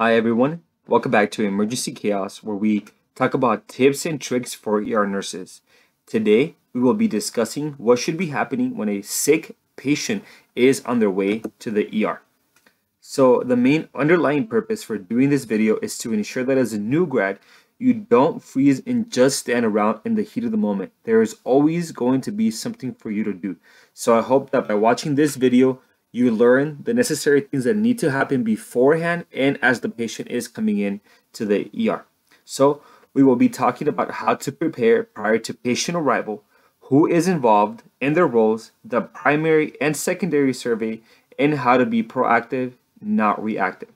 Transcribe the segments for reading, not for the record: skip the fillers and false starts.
Hi everyone, welcome back to Emergency Chaos, where we talk about tips and tricks for ER nurses. Today, we will be discussing what should be happening when a sick patient is on their way to the ER. So the main underlying purpose for doing this video is to ensure that as a new grad, you don't freeze and just stand around in the heat of the moment. There is always going to be something for you to do. So I hope that by watching this video, you learn the necessary things that need to happen beforehand and as the patient is coming in to the ER. So we will be talking about how to prepare prior to patient arrival, who is involved in their roles, the primary and secondary survey, and how to be proactive, not reactive.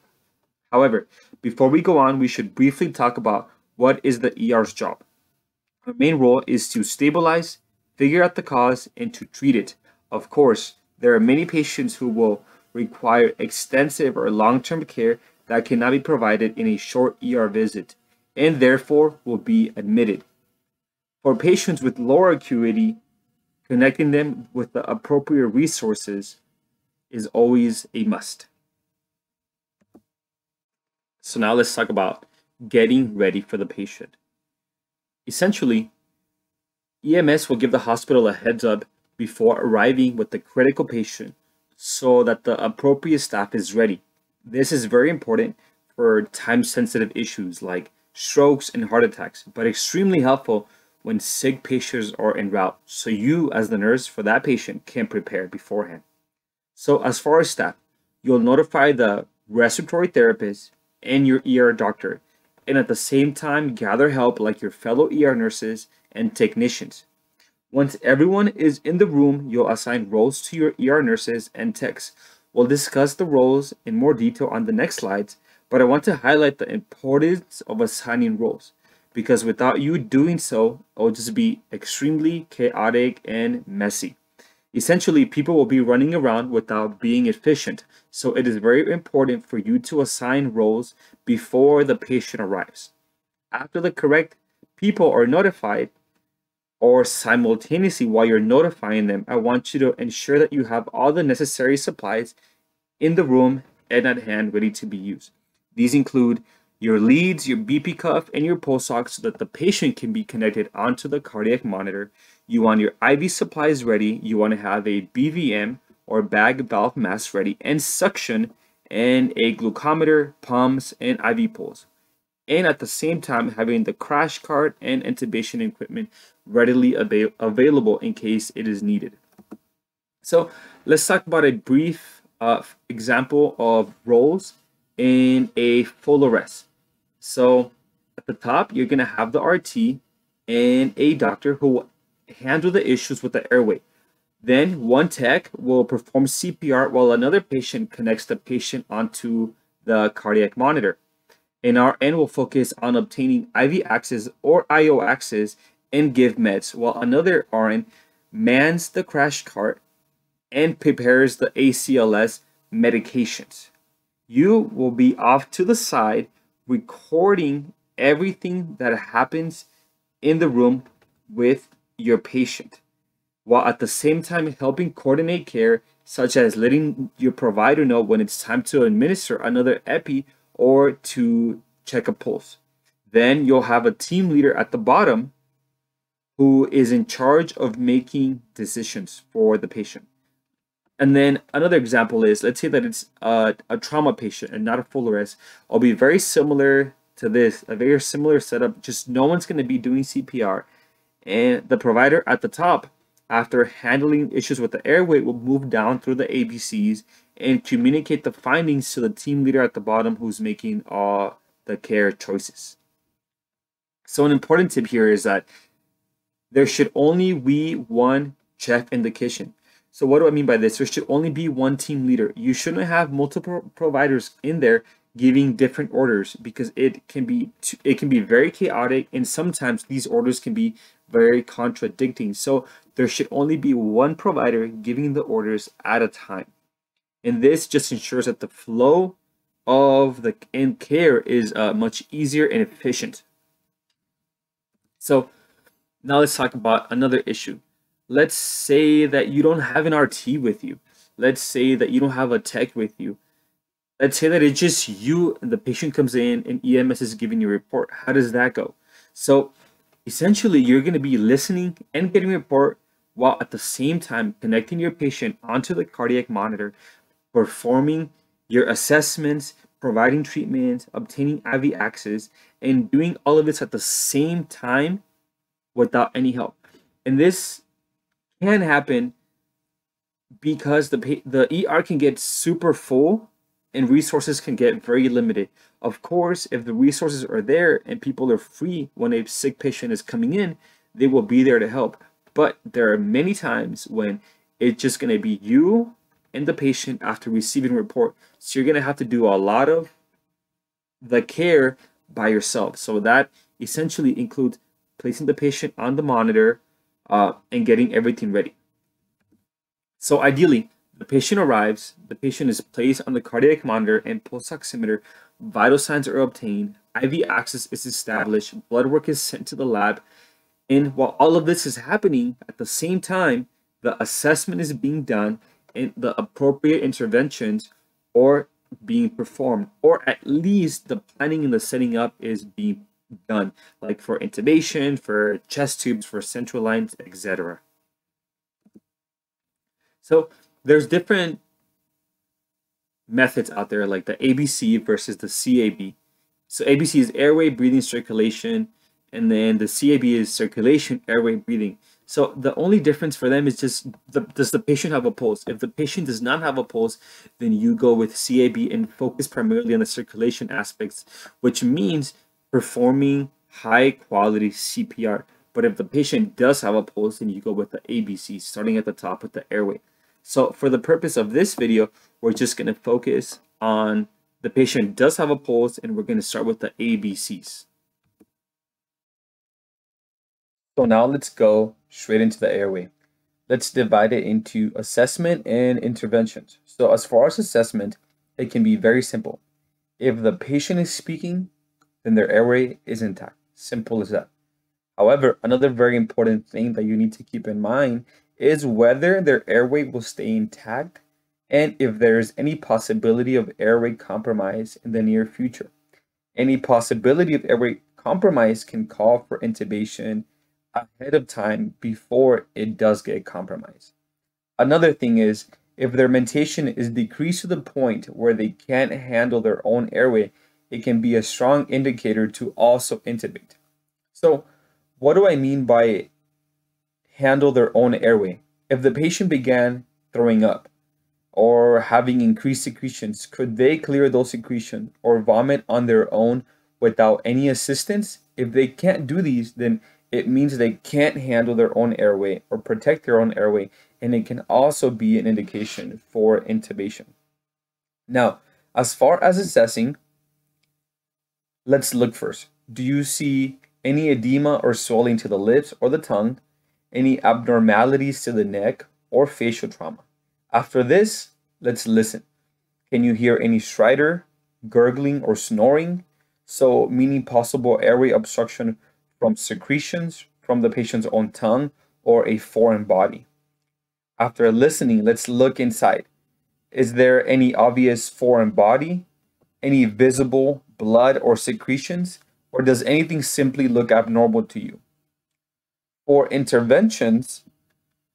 However, before we go on, we should briefly talk about what is the ER's job. Our main role is to stabilize, figure out the cause, and to treat it. Of course, there are many patients who will require extensive or long-term care that cannot be provided in a short ER visit and therefore will be admitted. For patients with lower acuity, connecting them with the appropriate resources is always a must. So now let's talk about getting ready for the patient. Essentially, EMS will give the hospital a heads up before arriving with the critical patient so that the appropriate staff is ready. This is very important for time-sensitive issues like strokes and heart attacks, but extremely helpful when sick patients are en route, so you as the nurse for that patient can prepare beforehand. So as far as staff, you'll notify the respiratory therapist and your ER doctor, and at the same time gather help like your fellow ER nurses and technicians. Once everyone is in the room, you'll assign roles to your ER nurses and techs. We'll discuss the roles in more detail on the next slides, but I want to highlight the importance of assigning roles, because without you doing so, it'll just be extremely chaotic and messy. Essentially, people will be running around without being efficient, so it is very important for you to assign roles before the patient arrives. After the correct people are notified, or simultaneously while you're notifying them, I want you to ensure that you have all the necessary supplies in the room and at hand ready to be used. These include your leads, your BP cuff, and your pulse ox so that the patient can be connected onto the cardiac monitor. You want your IV supplies ready. You want to have a BVM or bag valve mask ready and suction and a glucometer, pumps, and IV poles. And at the same time, having the crash cart and intubation equipment readily available in case it is needed. So let's talk about a brief example of roles in a full arrest. So at the top, you're gonna have the RT and a doctor who will handle the issues with the airway. Then one tech will perform CPR while another patient connects the patient onto the cardiac monitor. And our RN will focus on obtaining IV access or IO access and give meds, while another RN mans the crash cart and prepares the ACLS medications. You will be off to the side recording everything that happens in the room with your patient, while at the same time helping coordinate care, such as letting your provider know when it's time to administer another epi or to check a pulse. Then you'll have a team leader at the bottom who is in charge of making decisions for the patient. And then another example is, let's say that it's a trauma patient and not a full arrest. I'll be very similar to this, a very similar setup, just no one's gonna be doing CPR. And the provider at the top, after handling issues with the airway, will move down through the ABC's and communicate the findings to the team leader at the bottom who's making all the care choices. So an important tip here is that there should only be one chef in the kitchen. So what do I mean by this? There should only be one team leader. You shouldn't have multiple providers in there giving different orders, because it can be very chaotic, and sometimes these orders can be very contradicting. So there should only be one provider giving the orders at a time. And this just ensures that the flow of the care is much easier and efficient. So now let's talk about another issue. Let's say that you don't have an RT with you. Let's say that you don't have a tech with you. Let's say that it's just you and the patient comes in and EMS is giving you a report. How does that go? So essentially, you're going to be listening and getting a report while at the same time connecting your patient onto the cardiac monitor, performing your assessments, providing treatment, obtaining IV access, and doing all of this at the same time without any help. And this can happen because the ER can get super full and resources can get very limited. Of course, if the resources are there and people are free when a sick patient is coming in, they will be there to help. But there are many times when it's just going to be you and the patient after receiving a report. So you're going to have to do a lot of the care by yourself. So that essentially includes placing the patient on the monitor and getting everything ready. So ideally, the patient arrives, the patient is placed on the cardiac monitor and pulse oximeter, vital signs are obtained, IV access is established, blood work is sent to the lab, and while all of this is happening, at the same time, the assessment is being done and the appropriate interventions are being performed, or at least the planning and the setting up is being done, like for intubation, for chest tubes, for central lines, etc. So there's different methods out there, like the ABC versus the CAB. So ABC is airway, breathing, circulation, and then the CAB is circulation, airway, breathing. So the only difference for them is just, does the patient have a pulse? If the patient does not have a pulse, then you go with CAB and focus primarily on the circulation aspects, which means performing high quality CPR. But if the patient does have a pulse, then you go with the ABC, starting at the top with the airway. So for the purpose of this video, we're just going to focus on the patient does have a pulse, and we're going to start with the ABCs. So now let's go straight into the airway. Let's divide it into assessment and interventions. So as far as assessment, it can be very simple. If the patient is speaking, then their airway is intact. Simple as that. However, another very important thing that you need to keep in mind is whether their airway will stay intact and if there is any possibility of airway compromise in the near future. Any possibility of airway compromise can call for intubation ahead of time before it does get compromised. Another thing is, if their mentation is decreased to the point where they can't handle their own airway, it can be a strong indicator to also intubate. So what do I mean by handle their own airway? If the patient began throwing up or having increased secretions, could they clear those secretions or vomit on their own without any assistance? If they can't do these, then it means they can't handle their own airway or protect their own airway, and it can also be an indication for intubation. Now, as far as assessing, let's look first. Do you see any edema or swelling to the lips or the tongue? Any abnormalities to the neck or facial trauma? After this, let's listen. Can you hear any stridor, gurgling, or snoring? So meaning possible airway obstruction from secretions from the patient's own tongue or a foreign body. After listening, let's look inside. Is there any obvious foreign body? Any visible blood or secretions? Or does anything simply look abnormal to you? For interventions,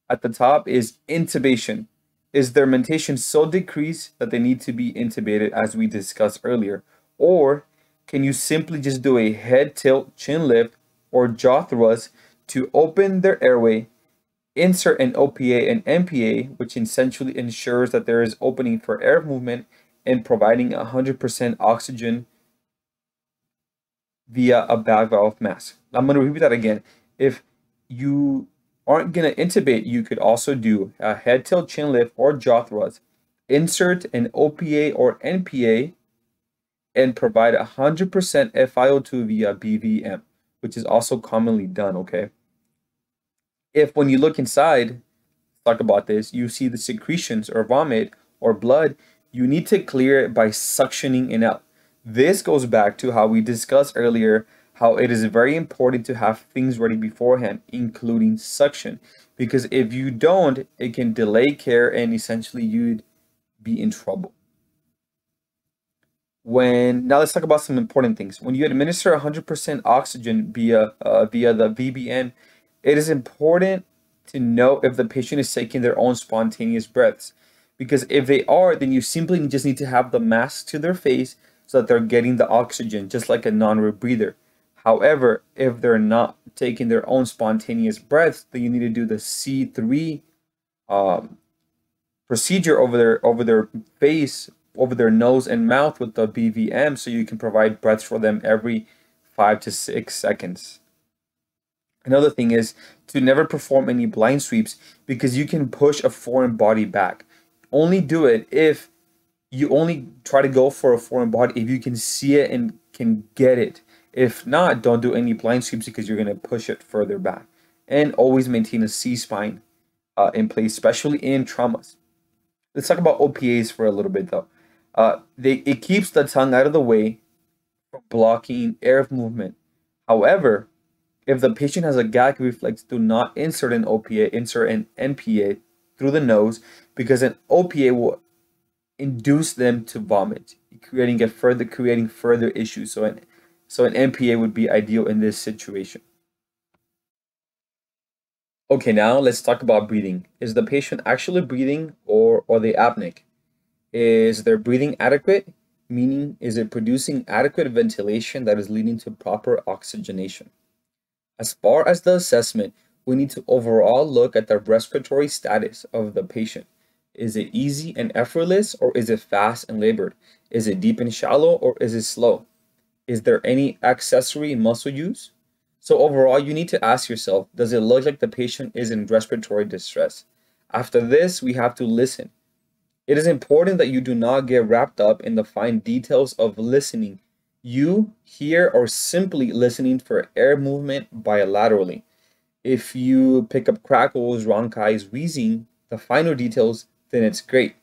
at the top is intubation. Is their mentation so decreased that they need to be intubated, as we discussed earlier? Or can you simply just do a head tilt, chin lift, or jaw thrust to open their airway, insert an OPA and MPA, which essentially ensures that there is opening for air movement and providing 100% oxygen via a bag valve mask? I'm going to repeat that again. If you aren't going to intubate, you could also do a head tilt, chin lift, or jaw thrust, insert an OPA or NPA, and provide 100% FiO2 via BVM, which is also commonly done, okay? If when you look inside, talk about this, you see the secretions or vomit or blood, you need to clear it by suctioning it out. This goes back to how we discussed earlier, how it is very important to have things ready beforehand, including suction, because if you don't, it can delay care and essentially you'd be in trouble. Now let's talk about some important things. When you administer 100% oxygen via the VBM, it is important to know if the patient is taking their own spontaneous breaths, because if they are, then you simply just need to have the mask to their face so that they're getting the oxygen, just like a non-rebreather. However, if they're not taking their own spontaneous breaths, then you need to do the C3 procedure over their face, over their nose and mouth with the BVM, so you can provide breaths for them every 5 to 6 seconds. Another thing is to never perform any blind sweeps, because you can push a foreign body back. Only do it if you only try to go for a foreign body if you can see it and can get it. If not, don't do any blind sweeps because you're going to push it further back. And always maintain a C-spine in place, especially in traumas. Let's talk about OPAs for a little bit though. It keeps the tongue out of the way from blocking air movement. However, if the patient has a gag reflex, do not insert an OPA, insert an NPA through the nose, because an OPA will induce them to vomit, creating further issues. So an NPA would be ideal in this situation. Okay, now let's talk about breathing. Is the patient actually breathing or are they apneic? Is their breathing adequate? Meaning, is it producing adequate ventilation that is leading to proper oxygenation? As far as the assessment, we need to overall look at the respiratory status of the patient. Is it easy and effortless, or is it fast and labored? Is it deep and shallow, or is it slow? Is there any accessory muscle use? So overall, you need to ask yourself, does it look like the patient is in respiratory distress? After this, we have to listen. It is important that you do not get wrapped up in the fine details of listening. You hear or simply listening for air movement bilaterally. If you pick up crackles, roncais, wheezing, the finer details, then it's great.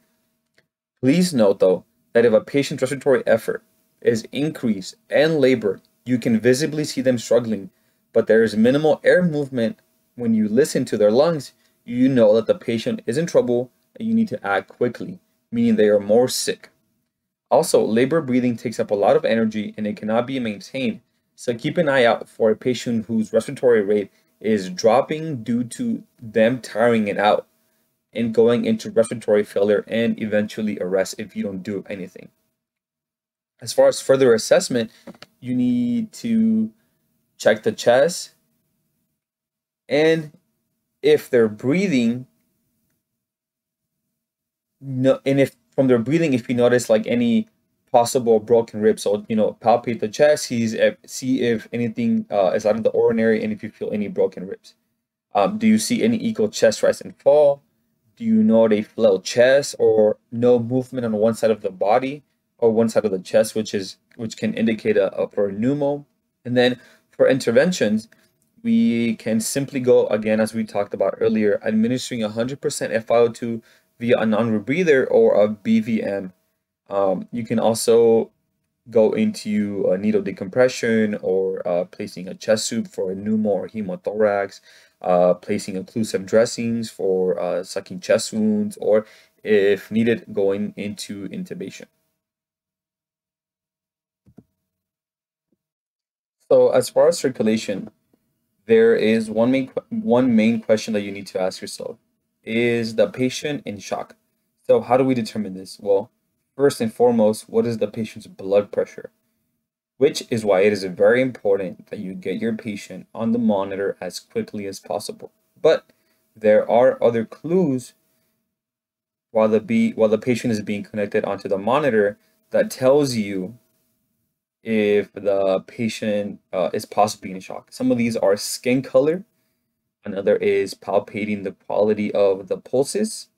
Please note though, that if a patient's respiratory effort is increased and labored, you can visibly see them struggling, but there is minimal air movement when you listen to their lungs, you know that the patient is in trouble and you need to act quickly, meaning they are more sick. Also, labored breathing takes up a lot of energy and it cannot be maintained, so keep an eye out for a patient whose respiratory rate is dropping due to them tiring it out and going into respiratory failure and eventually arrest if you don't do anything. As far as further assessment, you need to check the chest, and if they're breathing, if you notice like any possible broken ribs, so palpate the chest, see if anything is out of the ordinary, and if you feel any broken ribs. Do you see any equal chest rise and fall? Do you note a flail chest or no movement on one side of the body or one side of the chest, which can indicate for pneumo? And then for interventions, we can simply go again as we talked about earlier, administering 100% FiO2. Via a non-rebreather or a BVM. You can also go into needle decompression or placing a chest tube for a pneumo or hemothorax, placing occlusive dressings for sucking chest wounds, or if needed, going into intubation. So as far as circulation, there is one main question that you need to ask yourself. Is the patient in shock? So how do we determine this? Well, first and foremost, what is the patient's blood pressure? Which is why it is very important that you get your patient on the monitor as quickly as possible. But there are other clues while the patient is being connected onto the monitor that tells you if the patient is possibly in shock. Some of these are skin color. Another is palpating the quality of the pulses.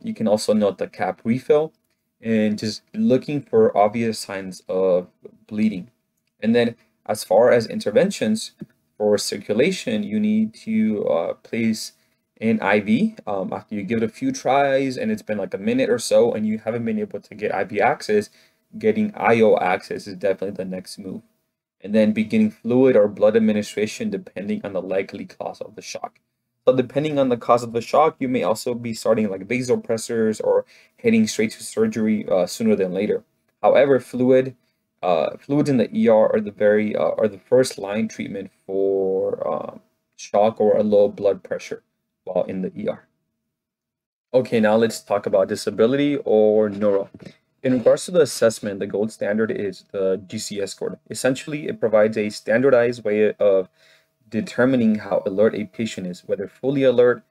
You can also note the cap refill and just looking for obvious signs of bleeding. And then as far as interventions for circulation, you need to place an IV after you give it a few tries and it's been like a minute or so and you haven't been able to get IV access, getting IO access is definitely the next move. And then beginning fluid or blood administration depending on the likely cause of the shock. So depending on the cause of the shock, you may also be starting like vasopressors or heading straight to surgery sooner than later. However, fluids in the ER are the first line treatment for shock or a low blood pressure while in the ER. Okay, now let's talk about disability or neuro. In regards to the assessment, the gold standard is the GCS score. Essentially, it provides a standardized way of determining how alert a patient is, whether fully alert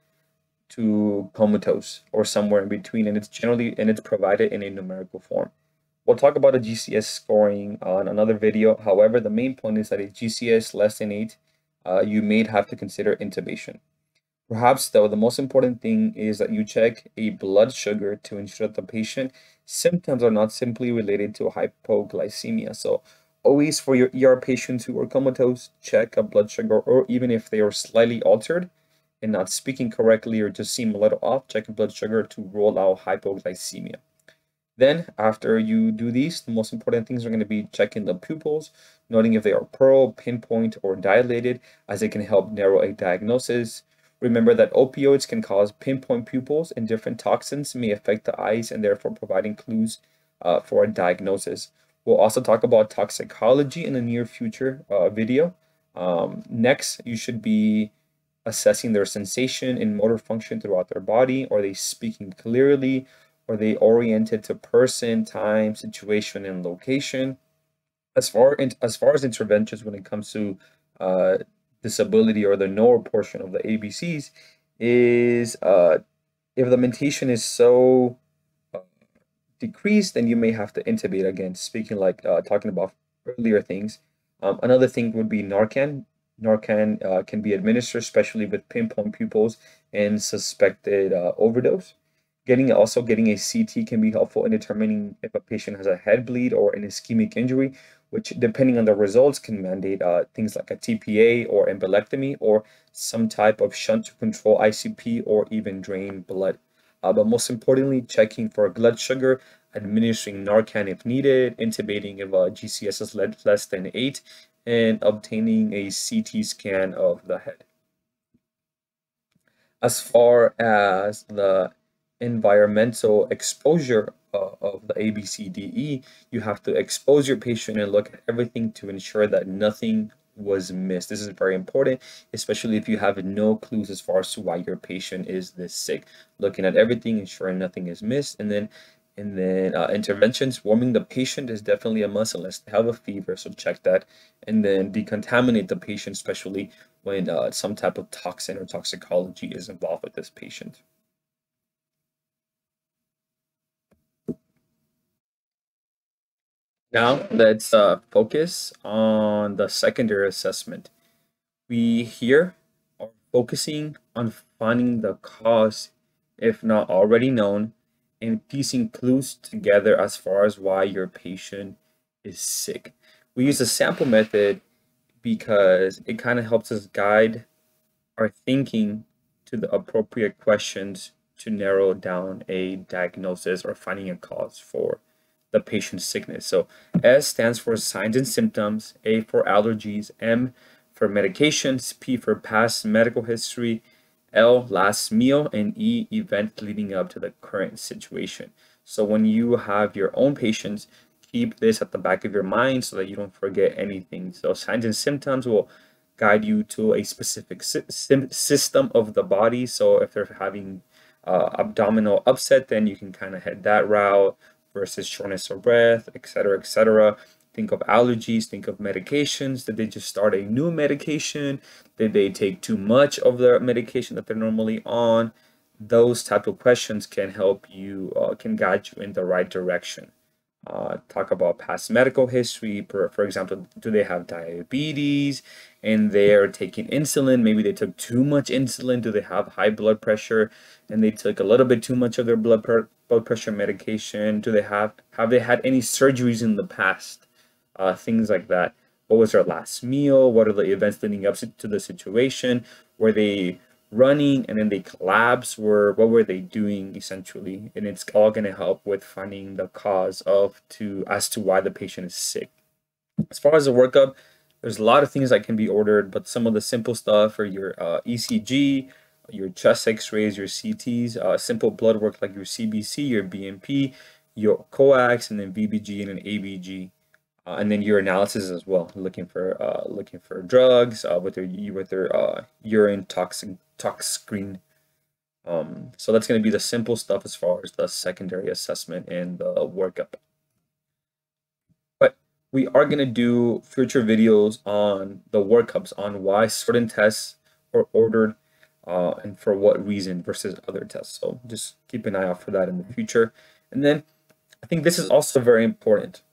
to comatose or somewhere in between, and it's provided in a numerical form. We'll talk about a GCS scoring on another video. However, the main point is that a GCS less than 8, you may have to consider intubation. Perhaps though, the most important thing is that you check a blood sugar to ensure that the patient's symptoms are not simply related to hypoglycemia. So always for your ER patients who are comatose, check a blood sugar, or even if they are slightly altered and not speaking correctly or just seem a little off, check a blood sugar to rule out hypoglycemia. Then after you do these, the most important things are going to be checking the pupils, noting if they are pearl, pinpoint, or dilated, as it can help narrow a diagnosis. Remember that opioids can cause pinpoint pupils, and different toxins may affect the eyes and therefore providing clues for a diagnosis. We'll also talk about toxicology in the near future video. Next, you should be assessing their sensation and motor function throughout their body. Are they speaking clearly? Are they oriented to person, time, situation, and location? As far as interventions when it comes to disability or the neuro portion of the ABCs is if the mentation is so decreased, then you may have to intubate again, talking about earlier things. Another thing would be Narcan. Narcan can be administered, especially with pinpoint pupils and suspected overdose. Also getting a CT can be helpful in determining if a patient has a head bleed or an ischemic injury, which depending on the results can mandate things like a TPA or embolectomy or some type of shunt to control ICP or even drain blood. But most importantly, checking for blood sugar, administering Narcan if needed, intubating if GCS is less than 8, and obtaining a CT scan of the head. As far as the environmental exposure of the ABCDE, you have to expose your patient and look at everything to ensure that nothing was missed. This is very important, especially if you have no clues as far as to why your patient is this sick. Looking at everything, ensuring nothing is missed, and then interventions. Warming the patient is definitely a must unless they have a fever, so check that. And then decontaminate the patient, especially when some type of toxin or toxicology is involved with this patient. Now let's focus on the secondary assessment. We here are focusing on finding the cause, if not already known, and piecing clues together as far as why your patient is sick. We use the sample method because it kind of helps us guide our thinking to the appropriate questions to narrow down a diagnosis or finding a cause for the patient's sickness. So S stands for signs and symptoms, A for allergies, M for medications, P for past medical history, L last meal, and E event leading up to the current situation. So when you have your own patients, keep this at the back of your mind so that you don't forget anything. So signs and symptoms will guide you to a specific system of the body. So if they're having abdominal upset, then you can kind of head that route versus shortness of breath, etc., etc. Think of allergies, think of medications. Did they just start a new medication? Did they take too much of their medication that they're normally on? Those type of questions can help you, can guide you in the right direction. Talk about past medical history. For example, do they have diabetes and they're taking insulin? Maybe they took too much insulin. Do they have high blood pressure and they took a little bit too much of their blood pressure medication? Do they have they had any surgeries in the past? Things like that. What was their last meal? What are the events leading up to the situation? Were they running and then they collapsed? What were they doing essentially? And it's all going to help with finding the cause as to why the patient is sick. As far as the workup, there's a lot of things that can be ordered, but some of the simple stuff are your ECG, your chest x-rays, your CTs, simple blood work like your CBC, your BNP, your coax, and then VBG, and then ABG, and then your analysis as well, looking for drugs, with their urine tox screen. So that's going to be the simple stuff as far as the secondary assessment and the workup. But we are going to do future videos on the workups, on why certain tests are ordered and for what reason versus other tests. So just keep an eye out for that in the future. And then I think this is also very important.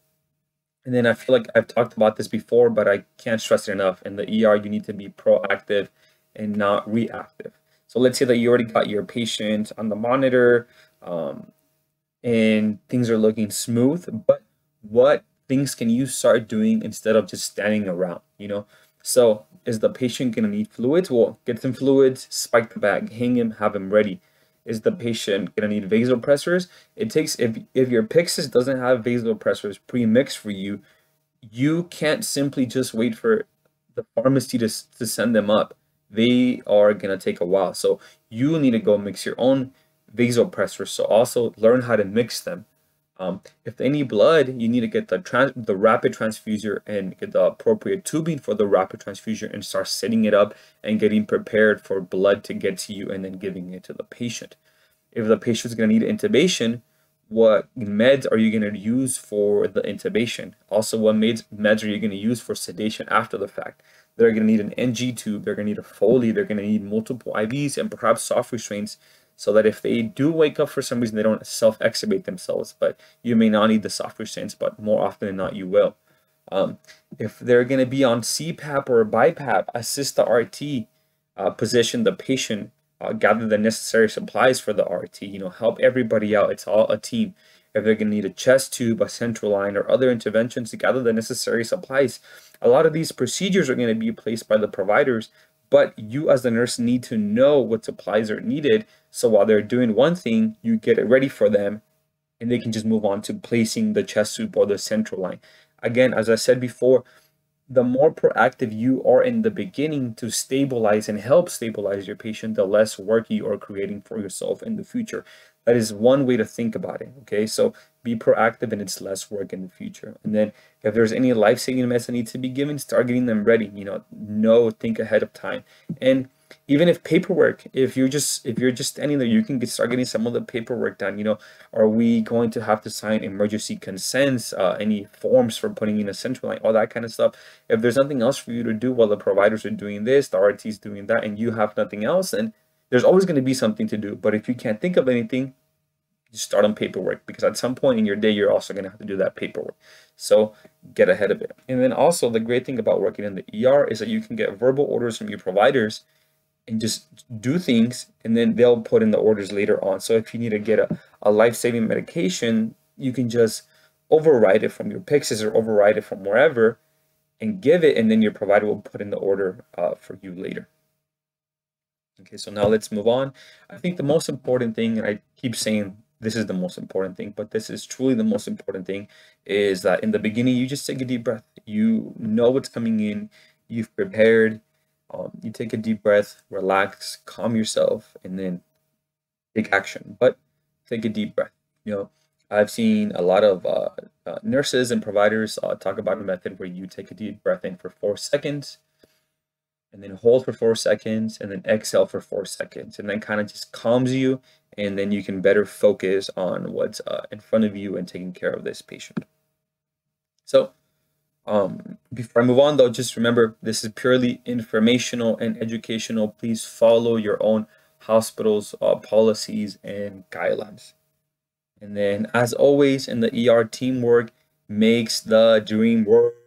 And then I feel like I've talked about this before, but I can't stress it enough. In the ER, you need to be proactive and not reactive. So let's say that you already got your patient on the monitor and things are looking smooth, but what things can you start doing instead of just standing around, you know? So is the patient going to need fluids? Well, get some fluids, spike the bag, hang him, have him ready. Is the patient going to need vasopressors? It takes, if your Pyxis doesn't have vasopressors pre-mixed for you, you can't simply just wait for the pharmacy to send them up. They are going to take a while. So you need to go mix your own vasopressors. So also learn how to mix them. If they need blood, you need to get the rapid transfuser and get the appropriate tubing for the rapid transfuser and start setting it up and getting prepared for blood to get to you and then giving it to the patient. If the patient's going to need intubation, what meds are you going to use for the intubation? Also, what meds are you going to use for sedation after the fact? They're going to need an NG tube, they're going to need a Foley, they're going to need multiple IVs and perhaps soft restraints so that if they do wake up for some reason, they don't self-extubate themselves. But you may not need the soft restraints, but more often than not, you will. If they're going to be on CPAP or BiPAP, assist the RT, position the patient, gather the necessary supplies for the RT, you know, help everybody out. It's all a team. If they're going to need a chest tube, a central line, or other interventions to gather the necessary supplies. A lot of these procedures are going to be placed by the providers, but you as the nurse need to know what supplies are needed. So while they're doing one thing, you get it ready for them, and they can just move on to placing the chest tube or the central line. Again, as I said before, the more proactive you are in the beginning to stabilize and help stabilize your patient, the less work you are creating for yourself in the future. That is one way to think about it, okay? So be proactive and it's less work in the future. And then if there's any life-saving meds that need to be given, start getting them ready, you know, think ahead of time. And even if paperwork, if you're just standing there, you can start getting some of the paperwork done. You know, are we going to have to sign emergency consents, any forms for putting in a central line, all that kind of stuff. If there's nothing else for you to do while the providers are doing this, the RT is doing that, and you have nothing else, and there's always going to be something to do. But if you can't think of anything, just start on paperwork, because at some point in your day, you're also going to have to do that paperwork. So get ahead of it. And then also the great thing about working in the ER is that you can get verbal orders from your providers and just do things, and then they'll put in the orders later on. So if you need to get a life-saving medication, you can just override it from your Pyxis or override it from wherever and give it, and then your provider will put in the order for you later. Okay, so now let's move on. I think the most important thing, and I keep saying this is the most important thing, but this is truly the most important thing, is that in the beginning, you just take a deep breath. You know what's coming in, you've prepared. You take a deep breath, relax, calm yourself, and then take action. But take a deep breath. You know, I've seen a lot of nurses and providers talk about a method where you take a deep breath in for 4 seconds, and then hold for 4 seconds, and then exhale for 4 seconds, and then kind of just calms you, and then you can better focus on what's in front of you and taking care of this patient. So before I move on though, just remember this is purely informational and educational. Please follow your own hospital's policies and guidelines. And then as always in the ER, teamwork makes the dream work.